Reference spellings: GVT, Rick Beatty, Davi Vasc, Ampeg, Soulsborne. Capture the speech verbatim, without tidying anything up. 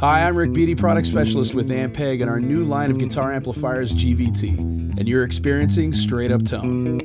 Hi, I'm Rick Beatty, product specialist with Ampeg and our new line of guitar amplifiers, G V T, and you're experiencing Straight Up Tone.